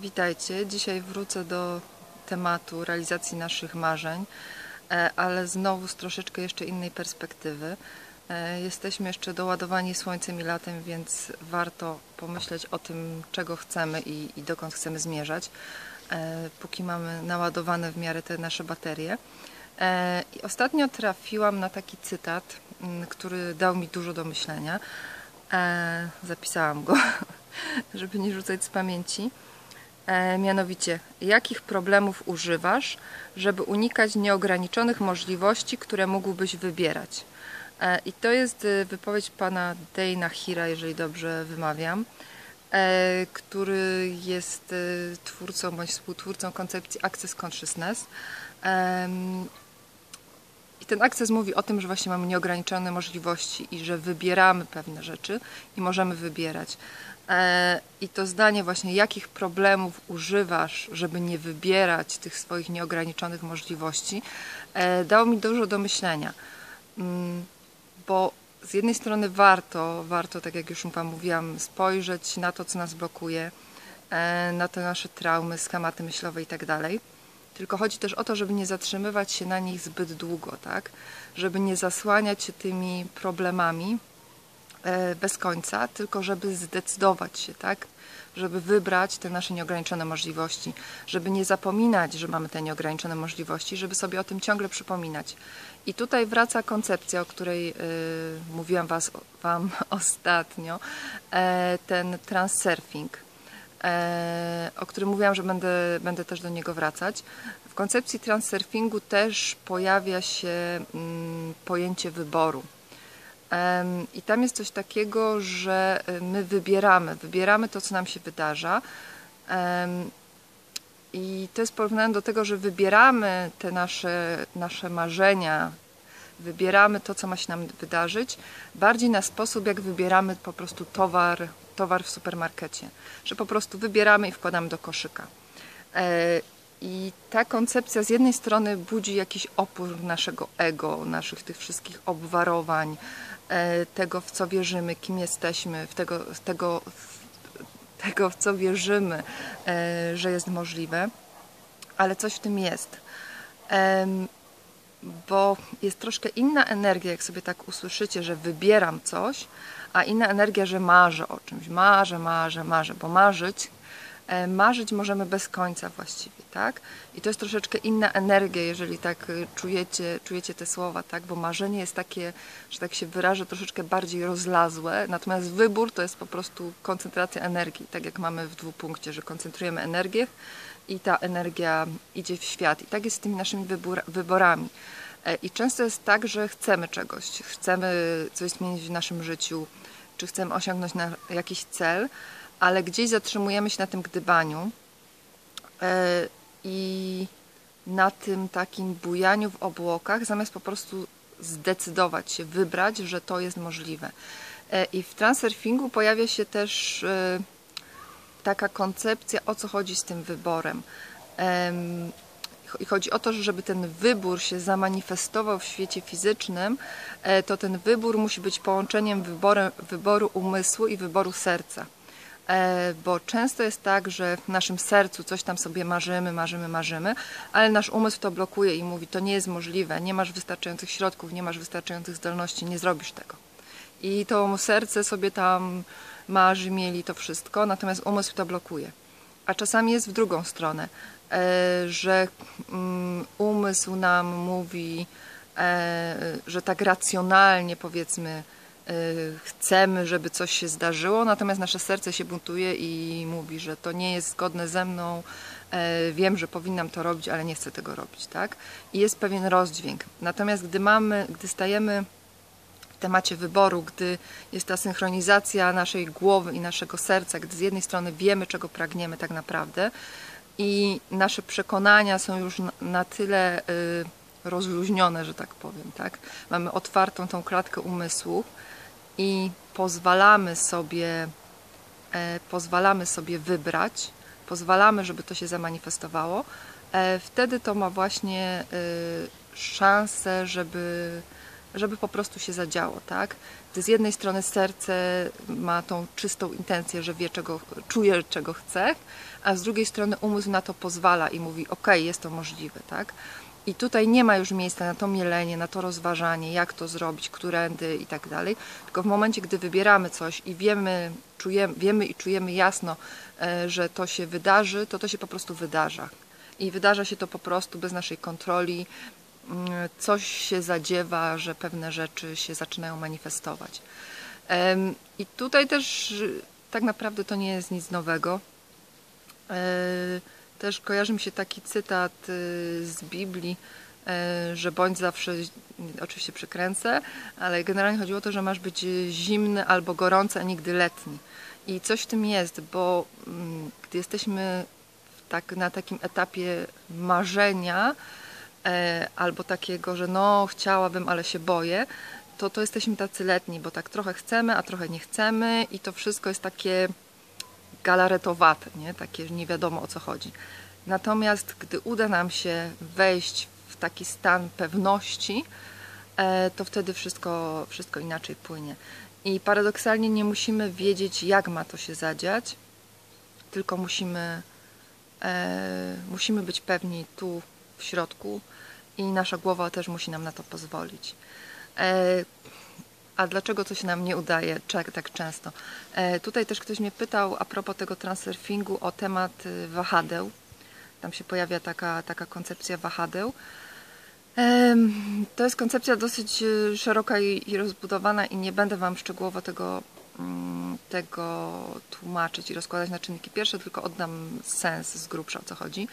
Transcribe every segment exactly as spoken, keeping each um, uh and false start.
Witajcie. Dzisiaj wrócę do tematu realizacji naszych marzeń, ale znowu z troszeczkę jeszcze innej perspektywy. Jesteśmy jeszcze doładowani słońcem i latem, więc warto pomyśleć o tym, czego chcemy i, i dokąd chcemy zmierzać, póki mamy naładowane w miarę te nasze baterie. I ostatnio trafiłam na taki cytat, który dał mi dużo do myślenia. Zapisałam go, żeby nie rzucać z pamięci. Mianowicie, jakich problemów używasz, żeby unikać nieograniczonych możliwości, które mógłbyś wybierać? I to jest wypowiedź pana Daina Heera, jeżeli dobrze wymawiam, który jest twórcą bądź współtwórcą koncepcji Access Consciousness. I ten akces mówi o tym, że właśnie mamy nieograniczone możliwości i że wybieramy pewne rzeczy i możemy wybierać. I to zdanie właśnie, jakich problemów używasz, żeby nie wybierać tych swoich nieograniczonych możliwości, dało mi dużo do myślenia. Bo z jednej strony warto, warto, tak jak już Wam mówiłam, spojrzeć na to, co nas blokuje, na te nasze traumy, schematy myślowe itd. Tylko chodzi też o to, żeby nie zatrzymywać się na nich zbyt długo, tak? Żeby nie zasłaniać się tymi problemami bez końca, tylko żeby zdecydować się, tak? Żeby wybrać te nasze nieograniczone możliwości, żeby nie zapominać, że mamy te nieograniczone możliwości, żeby sobie o tym ciągle przypominać. I tutaj wraca koncepcja, o której yy, mówiłam was, Wam ostatnio, e, ten transurfing, o którym mówiłam, że będę, będę też do niego wracać. W koncepcji transurfingu też pojawia się pojęcie wyboru. I tam jest coś takiego, że my wybieramy, wybieramy to, co nam się wydarza. I to jest porównane do tego, że wybieramy te nasze, nasze marzenia, wybieramy to, co ma się nam wydarzyć, bardziej na sposób, jak wybieramy po prostu towar, towar w supermarkecie, że po prostu wybieramy i wkładamy do koszyka. I ta koncepcja z jednej strony budzi jakiś opór naszego ego, naszych tych wszystkich obwarowań, tego, w co wierzymy, kim jesteśmy, w tego, w tego, w tego, w co wierzymy, że jest możliwe, ale coś w tym jest. Bo jest troszkę inna energia, jak sobie tak usłyszycie, że wybieram coś, a inna energia, że marzę o czymś. Marzę, marzę, marzę, bo marzyć, marzyć możemy bez końca właściwie, tak? I to jest troszeczkę inna energia, jeżeli tak czujecie, czujecie te słowa, tak? Bo marzenie jest takie, że tak się wyrażę, troszeczkę bardziej rozlazłe, natomiast wybór to jest po prostu koncentracja energii, tak jak mamy w dwupunkcie, że koncentrujemy energię i ta energia idzie w świat. I tak jest z tymi naszymi wybór, wyborami. I często jest tak, że chcemy czegoś, chcemy coś zmienić w naszym życiu, czy chcemy osiągnąć jakiś cel, ale gdzieś zatrzymujemy się na tym gdybaniu i na tym takim bujaniu w obłokach, zamiast po prostu zdecydować się, wybrać, że to jest możliwe. I w transurfingu pojawia się też taka koncepcja, o co chodzi z tym wyborem. I chodzi o to, że żeby ten wybór się zamanifestował w świecie fizycznym, to ten wybór musi być połączeniem wyboru, wyboru umysłu i wyboru serca. Bo często jest tak, że w naszym sercu coś tam sobie marzymy, marzymy, marzymy, ale nasz umysł to blokuje i mówi, to nie jest możliwe, nie masz wystarczających środków, nie masz wystarczających zdolności, nie zrobisz tego. I to serce sobie tam marzy, mieli to wszystko, natomiast umysł to blokuje. A czasami jest w drugą stronę, że umysł nam mówi, że tak racjonalnie powiedzmy chcemy, żeby coś się zdarzyło, natomiast nasze serce się buntuje i mówi, że to nie jest zgodne ze mną, wiem, że powinnam to robić, ale nie chcę tego robić, tak? I jest pewien rozdźwięk. Natomiast gdy mamy, gdy stajemy w temacie wyboru, gdy jest ta synchronizacja naszej głowy i naszego serca, gdy z jednej strony wiemy, czego pragniemy tak naprawdę i nasze przekonania są już na tyle y, rozluźnione, że tak powiem, tak? Mamy otwartą tą klatkę umysłu i pozwalamy sobie, y, pozwalamy sobie wybrać, pozwalamy, żeby to się zamanifestowało, y, wtedy to ma właśnie y, szansę, żeby żeby po prostu się zadziało, tak? Gdy z jednej strony serce ma tą czystą intencję, że wie, czego czuje, czego chce, a z drugiej strony umysł na to pozwala i mówi, ok, jest to możliwe, tak? I tutaj nie ma już miejsca na to mielenie, na to rozważanie, jak to zrobić, którędy i tak dalej. Tylko w momencie, gdy wybieramy coś i wiemy, czujemy, wiemy i czujemy jasno, że to się wydarzy, to to się po prostu wydarza. I wydarza się to po prostu bez naszej kontroli. Coś się zadziewa, że pewne rzeczy się zaczynają manifestować. I tutaj też tak naprawdę to nie jest nic nowego. Też kojarzy mi się taki cytat z Biblii, że bądź zawsze, oczywiście przekręcę, ale generalnie chodziło o to, że masz być zimny albo gorący, a nigdy letni. I coś w tym jest, bo gdy jesteśmy tak, na takim etapie marzenia, albo takiego, że no chciałabym, ale się boję, to to jesteśmy tacy letni, bo tak trochę chcemy, a trochę nie chcemy i to wszystko jest takie galaretowate, nie? Takie nie wiadomo o co chodzi. Natomiast gdy uda nam się wejść w taki stan pewności, to wtedy wszystko, wszystko inaczej płynie. I paradoksalnie nie musimy wiedzieć, jak ma to się zadziać, tylko musimy, musimy być pewni tu w środku i nasza głowa też musi nam na to pozwolić. A dlaczego to się nam nie udaje tak często? Tutaj też ktoś mnie pytał a propos tego transurfingu o temat wahadeł. Tam się pojawia taka, taka koncepcja wahadeł. To jest koncepcja dosyć szeroka i rozbudowana i nie będę Wam szczegółowo tego, tego tłumaczyć i rozkładać na czynniki pierwsze, tylko oddam sens z grubsza, o co chodzi.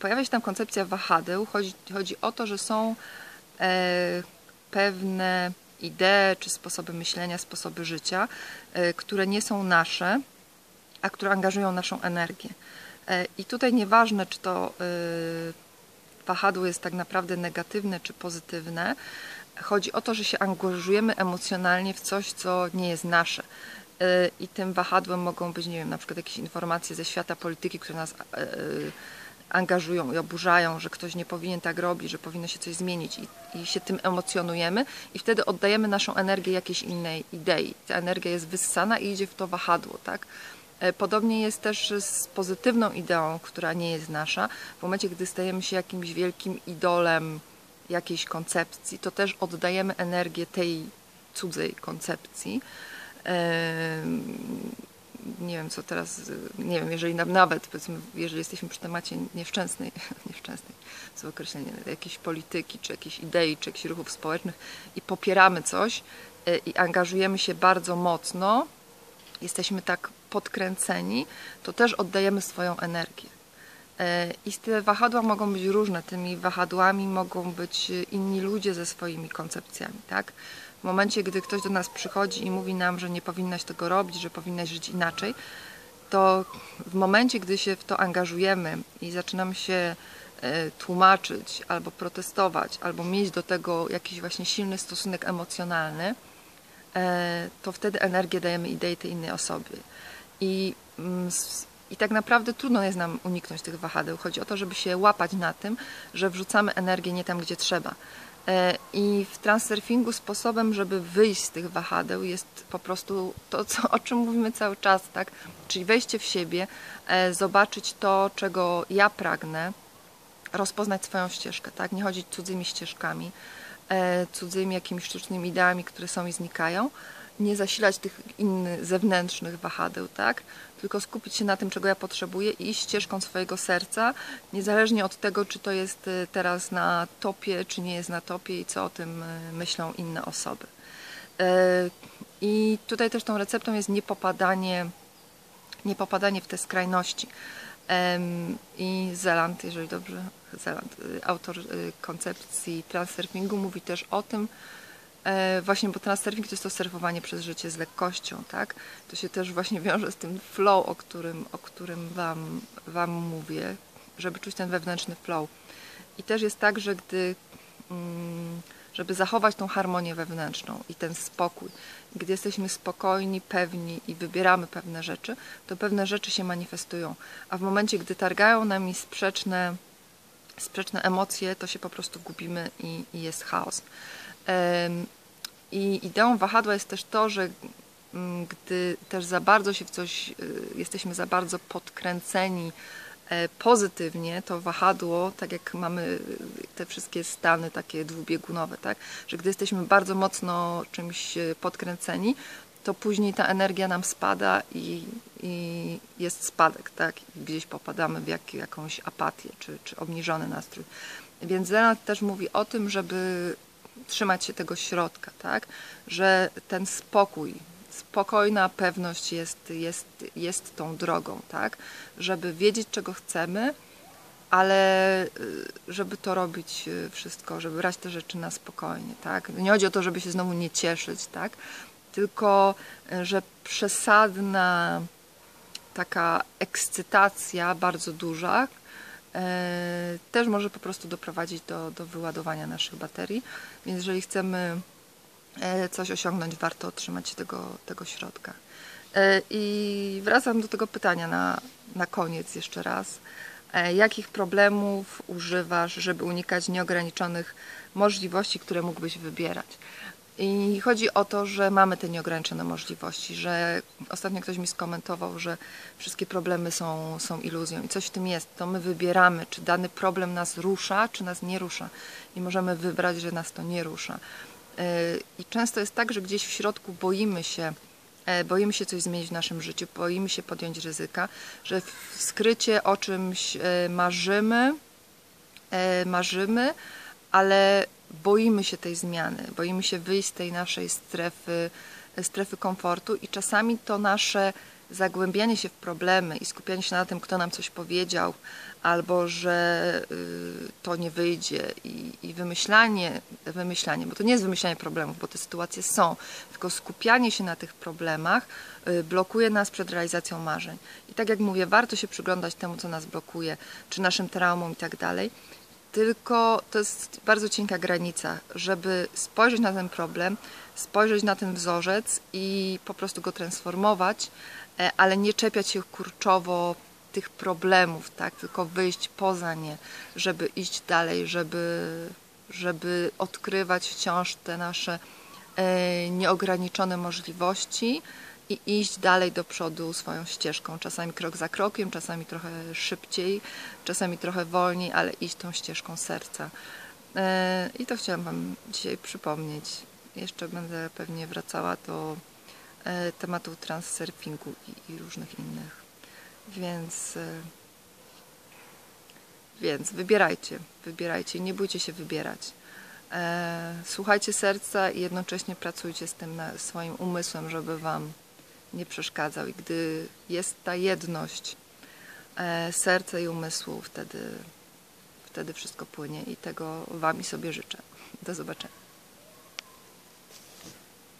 Pojawia się tam koncepcja wahadeł. Chodzi, chodzi o to, że są pewne idee czy sposoby myślenia, sposoby życia, które nie są nasze, a które angażują naszą energię. I tutaj nieważne, czy to wahadło jest tak naprawdę negatywne czy pozytywne, chodzi o to, że się angażujemy emocjonalnie w coś, co nie jest nasze. I tym wahadłem mogą być, nie wiem, na przykład jakieś informacje ze świata polityki, które nas angażują i oburzają, że ktoś nie powinien tak robić, że powinno się coś zmienić i, i się tym emocjonujemy i wtedy oddajemy naszą energię jakiejś innej idei. Ta energia jest wyssana i idzie w to wahadło, tak? Podobnie jest też z pozytywną ideą, która nie jest nasza. W momencie, gdy stajemy się jakimś wielkim idolem jakiejś koncepcji, to też oddajemy energię tej cudzej koncepcji. Nie wiem co teraz, nie wiem, jeżeli nawet, powiedzmy, jeżeli jesteśmy przy temacie nieszczęsnej, nieszczęsnej, co określenie, jakiejś polityki, czy jakiejś idei, czy jakichś ruchów społecznych i popieramy coś i angażujemy się bardzo mocno, jesteśmy tak podkręceni, to też oddajemy swoją energię. I te wahadła mogą być różne, tymi wahadłami mogą być inni ludzie ze swoimi koncepcjami, tak? W momencie, gdy ktoś do nas przychodzi i mówi nam, że nie powinnaś tego robić, że powinnaś żyć inaczej, to w momencie, gdy się w to angażujemy i zaczynamy się tłumaczyć, albo protestować, albo mieć do tego jakiś właśnie silny stosunek emocjonalny, to wtedy energię dajemy idei tej innej osobie. I, i tak naprawdę trudno jest nam uniknąć tych wahadeł. Chodzi o to, żeby się łapać na tym, że wrzucamy energię nie tam, gdzie trzeba. I w transurfingu sposobem, żeby wyjść z tych wahadeł jest po prostu to, co, o czym mówimy cały czas, tak? Czyli wejście w siebie, zobaczyć to, czego ja pragnę, rozpoznać swoją ścieżkę, tak? Nie chodzić cudzymi ścieżkami, cudzymi jakimiś sztucznymi ideami, które są i znikają, nie zasilać tych innych zewnętrznych wahadeł, tak? Tylko skupić się na tym, czego ja potrzebuję i iść ścieżką swojego serca, niezależnie od tego, czy to jest teraz na topie, czy nie jest na topie i co o tym myślą inne osoby. I tutaj też tą receptą jest niepopadanie, niepopadanie w te skrajności. I Zeland, jeżeli dobrze, Zeland, autor koncepcji transurfingu, mówi też o tym, właśnie, bo transurfing to jest to surfowanie przez życie z lekkością, tak? To się też właśnie wiąże z tym flow, o którym, o którym wam, wam mówię, żeby czuć ten wewnętrzny flow. I też jest tak, że gdy, żeby zachować tą harmonię wewnętrzną i ten spokój, gdy jesteśmy spokojni, pewni i wybieramy pewne rzeczy, to pewne rzeczy się manifestują. A w momencie, gdy targają nami sprzeczne sprzeczne emocje, to się po prostu gubimy i, i jest chaos. I ideą wahadła jest też to, że gdy też za bardzo się w coś, jesteśmy za bardzo podkręceni pozytywnie, to wahadło, tak jak mamy te wszystkie stany takie dwubiegunowe, tak? Że gdy jesteśmy bardzo mocno czymś podkręceni, to później ta energia nam spada i, i jest spadek, tak? Gdzieś popadamy w jak, jakąś apatię czy, czy obniżony nastrój. Więc Zeland też mówi o tym, żeby trzymać się tego środka, tak? Że ten spokój, spokojna pewność jest, jest, jest tą drogą, tak? Żeby wiedzieć, czego chcemy, ale żeby to robić wszystko, żeby brać te rzeczy na spokojnie, tak? Nie chodzi o to, żeby się znowu nie cieszyć, tak? Tylko że przesadna taka ekscytacja, bardzo duża, yy, też może po prostu doprowadzić do, do wyładowania naszych baterii. Więc jeżeli chcemy yy, coś osiągnąć, warto trzymać się tego, tego środka. Yy, I wracam do tego pytania na, na koniec jeszcze raz. Yy, jakich problemów używasz, żeby unikać nieograniczonych możliwości, które mógłbyś wybierać? I chodzi o to, że mamy te nieograniczone możliwości, że ostatnio ktoś mi skomentował, że wszystkie problemy są, są iluzją i coś w tym jest. To my wybieramy, czy dany problem nas rusza, czy nas nie rusza. I możemy wybrać, że nas to nie rusza. I często jest tak, że gdzieś w środku boimy się, boimy się coś zmienić w naszym życiu, boimy się podjąć ryzyka, że w skrycie o czymś marzymy, marzymy, ale boimy się tej zmiany, boimy się wyjść z tej naszej strefy, strefy komfortu i czasami to nasze zagłębianie się w problemy i skupianie się na tym, kto nam coś powiedział, albo że y, to nie wyjdzie i, i wymyślanie, wymyślanie, bo to nie jest wymyślanie problemów, bo te sytuacje są, tylko skupianie się na tych problemach y, blokuje nas przed realizacją marzeń. I tak jak mówię, warto się przyglądać temu, co nas blokuje, czy naszym traumom i tak dalej. Tylko to jest bardzo cienka granica, żeby spojrzeć na ten problem, spojrzeć na ten wzorzec i po prostu go transformować, ale nie czepiać się kurczowo tych problemów, tak? Tylko wyjść poza nie, żeby iść dalej, żeby, żeby odkrywać wciąż te nasze nieograniczone możliwości i iść dalej do przodu swoją ścieżką. Czasami krok za krokiem, czasami trochę szybciej, czasami trochę wolniej, ale iść tą ścieżką serca. I to chciałam Wam dzisiaj przypomnieć. Jeszcze będę pewnie wracała do tematu transurfingu i różnych innych. Więc, więc wybierajcie, wybierajcie, nie bójcie się wybierać. Słuchajcie serca i jednocześnie pracujcie z tym swoim umysłem, żeby Wam nie przeszkadzał. I gdy jest ta jedność e, serca i umysłu, wtedy, wtedy wszystko płynie i tego Wam i sobie życzę. Do zobaczenia.